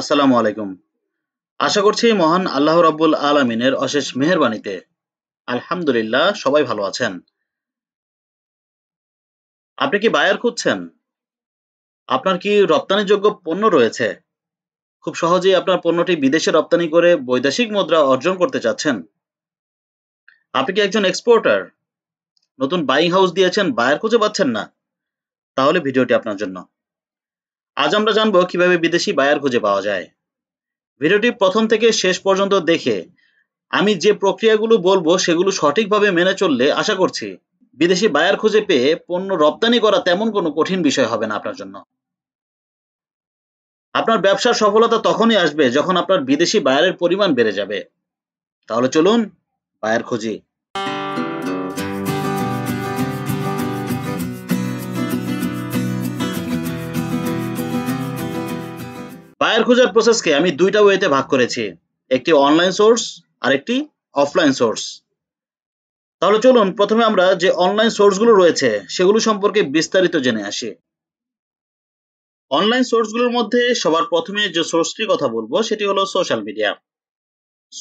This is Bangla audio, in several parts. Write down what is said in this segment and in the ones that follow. আসসালামু আলাইকুম। আশা করছি মহান আল্লাহ রাব্বুল আলামিনের অশেষ মেহেরবানিতে আলহামদুলিল্লাহ সবাই ভালো আছেন। আপনি কি বায়ার খুঁজছেন? আপনার কি রপ্তানিযোগ্য পণ্য রয়েছে? খুব সহজেই আপনার পণ্যটি বিদেশে রপ্তানি করে বৈদেশিক মুদ্রা অর্জন করতে চাচ্ছেন। আপনি কি একজন এক্সপোর্টার? নতুন বাইং হাউস দিয়েছেন, বায়ার খুঁজে পাচ্ছেন না? তাহলে ভিডিওটি আপনার জন্য। আজ আমরা জানবো কিভাবে বিদেশি বায়ার খুঁজে পাওয়া যায়। ভিডিওটি প্রথম থেকে শেষ পর্যন্ত দেখে আমি যে প্রক্রিয়াগুলো বলবো সেগুলো সঠিকভাবে মেনে চললে আশা করছি বিদেশি বায়ার খুঁজে পেয়ে পণ্য রপ্তানি করা তেমন কোনো কঠিন বিষয় হবে না আপনার জন্য। আপনার ব্যবসার সফলতা তখনই আসবে যখন আপনার বিদেশি বায়ারের পরিমাণ বেড়ে যাবে। তাহলে চলুন বায়ার খুঁজি। বায়ার খোঁজার প্রসেসকে আমি দুইটা ওয়েতে ভাগ করেছি, একটি অনলাইন সোর্স আর একটি অফলাইন সোর্স। তাহলে চলুন প্রথমে আমরা যে অনলাইন সোর্সগুলো রয়েছে সেগুলো সম্পর্কে বিস্তারিত জেনে আসি। অনলাইন সোর্সগুলোর মধ্যে সবার প্রথমে যে সোর্সটির কথা বলবো সেটি হলো সোশ্যাল মিডিয়া।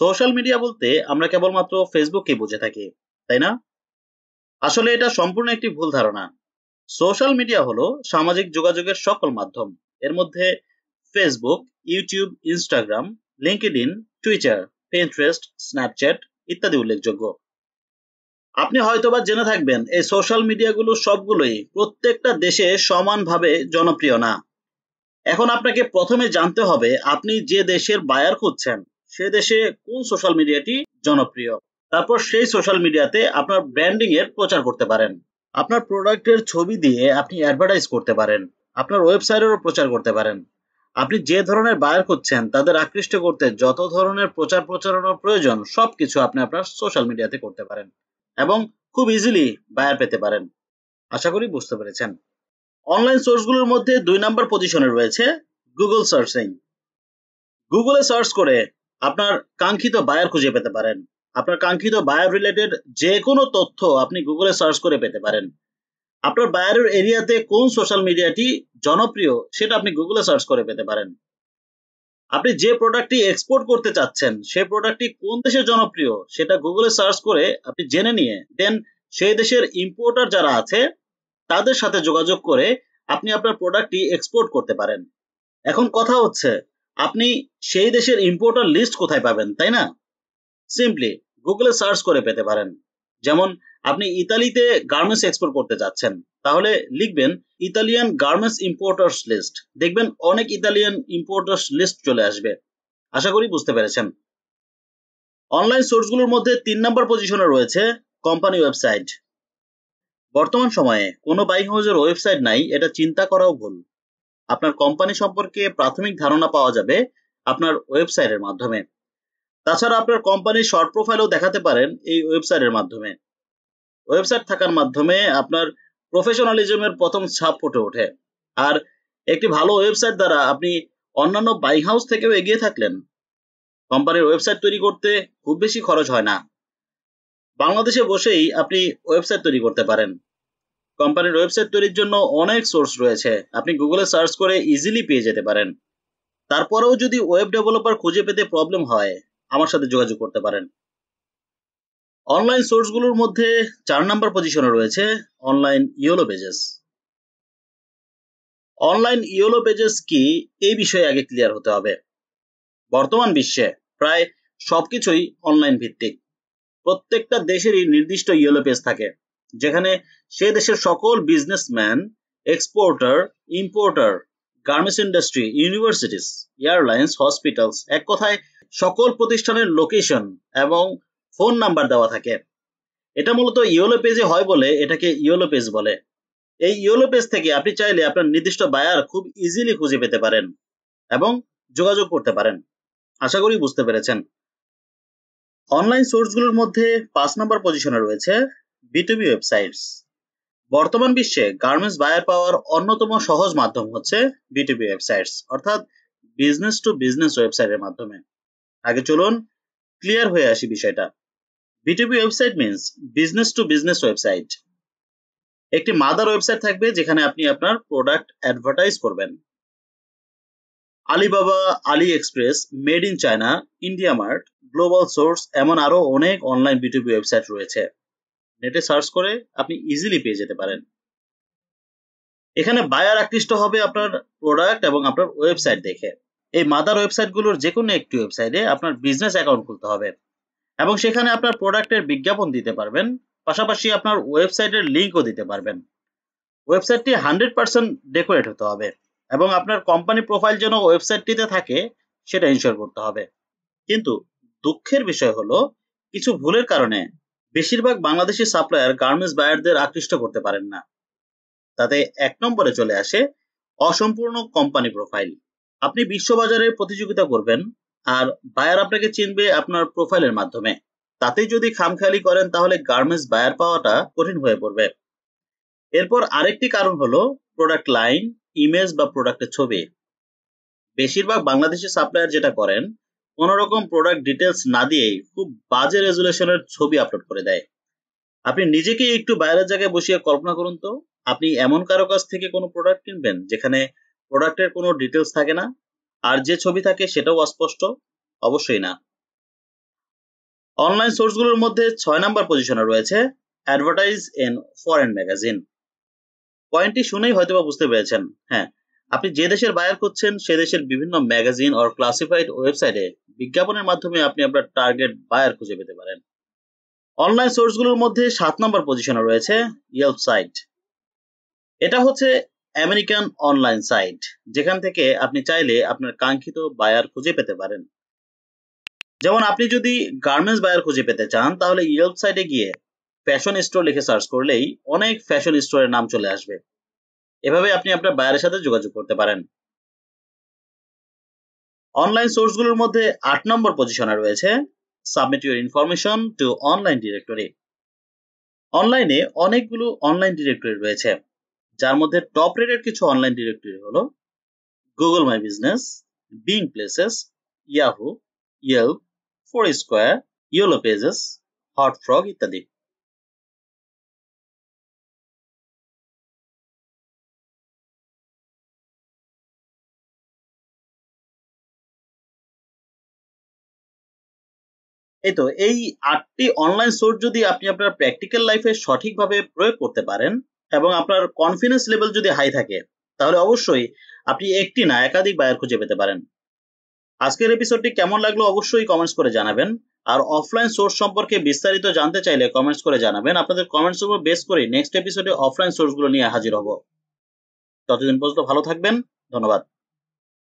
সোশ্যাল মিডিয়া বলতে আমরা কেবলমাত্র ফেসবুককে বুঝে থাকি, তাই না? আসলে এটা সম্পূর্ণ একটি ভুল ধারণা। সোশ্যাল মিডিয়া হলো সামাজিক যোগাযোগের সকল মাধ্যম। এর মধ্যে Facebook, YouTube, Instagram, LinkedIn, Twitter, Pinterest, Snapchat ইত্যাদি উল্লেখযোগ্য। আপনি হয়তোবা জেনে থাকবেন এই সোশ্যাল মিডিয়াগুলো সবগুলোই প্রত্যেকটা দেশে সমানভাবে জনপ্রিয় না। এখন আপনাকে প্রথমে জানতে হবে আপনি যে দেশের বায়ার খুঁজছেন সে দেশে কোন সোশ্যাল মিডিয়াটি জনপ্রিয়। তারপর সেই সোশ্যাল মিডিয়াতে আপনার ব্র্যান্ডিং এর প্রচার করতে পারেন। আপনার প্রোডাক্টের ছবি দিয়ে আপনি অ্যাডভার্টাইজ করতে পারেন। আপনার ওয়েবসাইটেরও প্রচার করতে পারেন। আপনি যে ধরনের বায়ার খুঁজছেন তাদের আকৃষ্ট করতে যত ধরনের প্রচার প্রচারণার প্রয়োজন সবকিছু আপনি আপনার সোশ্যাল মিডিয়াতে করতে পারেন এবং খুব ইজিলি বায়ার পেতে পারেন। আশা করি বুঝতে পেরেছেন। অনলাইন সোর্সগুলোর মধ্যে ২ নম্বর পজিশনে রয়েছে গুগল সার্চিং। গুগলে সার্চ করে আপনার কাঙ্ক্ষিত বায়ার খুঁজে পেতে পারেন। আপনার কাঙ্ক্ষিত বায়ার রিলেটেড যে কোনো তথ্য আপনি গুগলে সার্চ করে পেতে পারেন। আপনার বায়ারের এরিয়াতে কোন সোশ্যাল মিডিয়াটি জনপ্রিয় সেটা আপনি গুগলে সার্চ করে পেতে পারেন। আপনি যে প্রোডাক্টটি এক্সপোর্ট করতে চাচ্ছেন সেই প্রোডাক্টটি কোন দেশে জনপ্রিয় সেটা গুগলে সার্চ করে আপনি জেনে নিয়ে দেন সেই দেশের ইম্পোর্টার যারা আছে তাদের সাথে যোগাযোগ করে আপনি আপনার প্রোডাক্টটি এক্সপোর্ট করতে পারেন। এখন কথা হচ্ছে আপনি সেই দেশের ইম্পোর্টার লিস্ট কোথায় পাবেন, তাই না? সিম্পলি গুগলে সার্চ করে পেতে পারেন। যেমন আপনি ইতালিতে গার্মেন্টস এক্সপোর্ট করতে যাচ্ছেন, তাহলে লিখবেন ইতালিয়ান গার্মেন্টস ইম্পোর্টার্স লিস্ট। দেখবেন অনেক ইতালিয়ান ইম্পোর্টার্স লিস্ট চলে আসবে। আশা করি বুঝতে পেরেছেন। অনলাইন সোর্সগুলোর মধ্যে ৩ নম্বর পজিশনে রয়েছে কোম্পানি ওয়েবসাইট। বর্তমান সময়ে কোনো বাইং হাউসের ওয়েবসাইট নাই এটা চিন্তা করাও ভুল। আপনার কোম্পানি সম্পর্কে প্রাথমিক ধারণা পাওয়া যাবে আপনার ওয়েবসাইটের মাধ্যমে। তাছাড়া আপনার কোম্পানির শর্ট প্রোফাইলও দেখাতে পারেন এই ওয়েবসাইটের মাধ্যমে। ওয়েবসাইট থাকার মাধ্যমে আপনার প্রফেশনালিজমের প্রথম ছাপ ফুটে ওঠে। আর একটি ভালো ওয়েবসাইট দ্বারা আপনি অন্যান্য বাইং হাউস থেকেও এগিয়ে থাকলেন। কোম্পানির ওয়েবসাইট তৈরি করতে খুব বেশি খরচ হয় না। বাংলাদেশে বসেই আপনি ওয়েবসাইট তৈরি করতে পারেন। কোম্পানির ওয়েবসাইট তৈরির জন্য অনেক সোর্স রয়েছে, আপনি গুগলে সার্চ করে ইজিলি পেয়ে যেতে পারেন। তারপরেও যদি ওয়েব ডেভেলপার খুঁজে পেতে প্রবলেম হয় আমার সাথে যোগাযোগ করতে পারেন। অনলাইন সোর্সগুলোর মধ্যে ৪ নম্বর পজিশনে রয়েছে online yellow pages. Online yellow pages কি এই বিষয়ে আগে ক্লিয়ার হতে হবে। বর্তমান বিশ্বে প্রায় সবকিছুই অনলাইন ভিত্তিক। প্রত্যেকটা দেশেরই নির্দিষ্ট ইয়েলো পেজ থাকে যেখানে সে দেশের সকল businessman, exporter, importer, garments industry, universities, airlines, hospitals, এক কথায় সকল প্রতিষ্ঠানের লোকেশন এবং ফোন নাম্বার দেওয়া থাকে। এটা মূলত ইয়েলো পেজে হয় বলে এটাকে ইয়েলো পেজ বলে। এই ইয়েলো পেজ থেকে আপনি চাইলে আপনার নির্দিষ্ট বায়ার খুব ইজিলি খুঁজে পেতে পারেন এবং যোগাযোগ করতে পারেন। আশা করি বুঝতে পেরেছেন। অনলাইন সোর্সগুলোর মধ্যে ৫ নম্বর পজিশনে রয়েছে বিটুবি ওয়েবসাইটস। বর্তমান বিশ্বে গার্মেন্টস বায়ার পাওয়ার অন্যতম সহজ মাধ্যম হচ্ছে বিটুবি ওয়েবসাইটস, অর্থাৎ বিজনেস টু বিজনেস ওয়েবসাইটের মাধ্যমে। আগে চলুন ক্লিয়ার হয়ে আসি বিষয়টা। B2B website means business to business website. একটি মাদার ওয়েবসাইট থাকবে যেখানে আপনি আপনার প্রোডাক্ট অ্যাডভার্টাইজ করবেন। Alibaba, AliExpress, made in China, India mart, global source এমন আরো অনেক অনলাইন বিটুবি ওয়েবসাইট রয়েছে। নেটে সার্চ করে আপনি ইজিলি পেয়ে যেতে পারেন। এখানে বায়ার আকৃষ্ট হবে আপনার প্রোডাক্ট এবং আপনার ওয়েবসাইট দেখে। এই মাদার ওয়েবসাইটগুলোর যে কোনো একটি ওয়েবসাইটে আপনার বিজনেস অ্যাকাউন্ট খুলতে হবে এবং সেখানে আপনার প্রোডাক্টের বিজ্ঞাপন দিতে পারবেন, পাশাপাশি আপনার ওয়েবসাইটের লিঙ্কও দিতে পারবেন। ওয়েবসাইটটি 100% ডেকোরেট হতে হবে এবং আপনার কোম্পানি প্রোফাইল যেন ওয়েবসাইটটিতে থাকে সেটা ইনশিওর করতে হবে। কিন্তু দুঃখের বিষয় হলো কিছু ভুলের কারণে বেশিরভাগ বাংলাদেশি সাপ্লায়ার গার্মেন্টস বায়ারদের আকৃষ্ট করতে পারেন না। তাতে 1 নম্বরে চলে আসে অসম্পূর্ণ কোম্পানি প্রোফাইল। আপনি বিশ্ববাজারে প্রতিযোগিতা করবেন আর বায়ার আপনাকে চিনবে আপনার প্রোফাইলের মাধ্যমে। তাতে যদি খামখেয়ালি করেন তাহলে গার্মেন্টস বায়ার পাওয়াটা কঠিন হয়ে পড়বে। এরপর আরেকটি কারণ হলো প্রোডাক্ট লাইন, ইমেজ বা প্রোডাক্টের ছবি। বেশিরভাগ বাংলাদেশি সাপ্লায়ার যেটা করেন, কোনো রকম প্রোডাক্ট ডিটেলস না দিয়েই খুব বাজে রেজুলেশনের ছবি আপলোড করে দেয়। আপনি নিজেকে একটু বাইরের জায়গায় বসিয়ে কল্পনা করুন তো, আপনি এমন কারো কাছ থেকে কোনো প্রোডাক্ট কিনবেন যেখানে প্রোডাক্টের কোনো ডিটেলস থাকে না আর যে ছবি থাকে সেটাও অস্পষ্ট? অবশ্যই না। অনলাইন সোর্সগুলোর মধ্যে 6 নম্বর পজিশনে রয়েছে অ্যাডভার্টাইজ ইন ফরেন ম্যাগাজিন। পয়েন্টটি শুনেই হয়তো বুঝতে পেরেছেন, হ্যাঁ, আপনি যে দেশের বায়ার করছেন সে দেশের বিভিন্ন ম্যাগাজিন অর ক্লাসিফাইড ওয়েবসাইটে বিজ্ঞাপনের মাধ্যমে আপনি আপনার টার্গেট বায়ার খুঁজে পেতে পারেন। অনলাইন সোর্সগুলোর মধ্যে 7 নম্বর পজিশনে রয়েছে ইয়েলপ সাইট। এটা হচ্ছে আমেরিকান অনলাইন সাইট, যেখান থেকে আপনি চাইলে আপনার কাঙ্ক্ষিত বায়ার খুঁজে পেতে পারেন। যেমন আপনি যদি গার্মেন্টস বায়ার খুঁজে পেতে চান তাহলে ইয়েলপ সাইটে গিয়ে ফ্যাশন স্টোর লিখে সার্চ করলেই অনেক ফ্যাশন স্টোরের নাম চলে আসবে। এভাবে আপনি আপনার বায়ারের সাথে যোগাযোগ করতে পারেন। অনলাইন সোর্সগুলোর মধ্যে 8 নম্বর পজিশনে রয়েছে submit your information to online directory. অনলাইনে অনেকগুলো অনলাইন ডিরেক্টরি রয়েছে, যার মধ্যে টপ রেটেড কিছু অনলাইন ডিরেক্টরি হলো Google my business, Bing places, Yahoo, Yelp, Foursquare, yellow pages, Hotfrog ইত্যাদি। এই তো, এই 8টি অনলাইন সোর্স যদি আপনি আপনার প্র্যাকটিক্যাল লাইফে সঠিকভাবে প্রয়োগ করতে পারেন এবং আপনার কনফিডেন্স লেভেল যদি হাই থাকে তাহলে অবশ্যই আপনি একটি না একাধিক বায়ার খুঁজে পেতে পারেন। আজকের এপিসোডটি কেমন লাগলো অবশ্যই কমেন্টস করে জানাবেন। আর অফলাইন সোর্স সম্পর্কে বিস্তারিত জানতে চাইলে কমেন্টস করে জানাবেন। আপনাদের কমেন্টসের উপর বেস করে নেক্সট এপিসোডে অফলাইন সোর্সগুলো নিয়ে হাজির হব। ততদিন পর্যন্ত ভালো থাকবেন। ধন্যবাদ।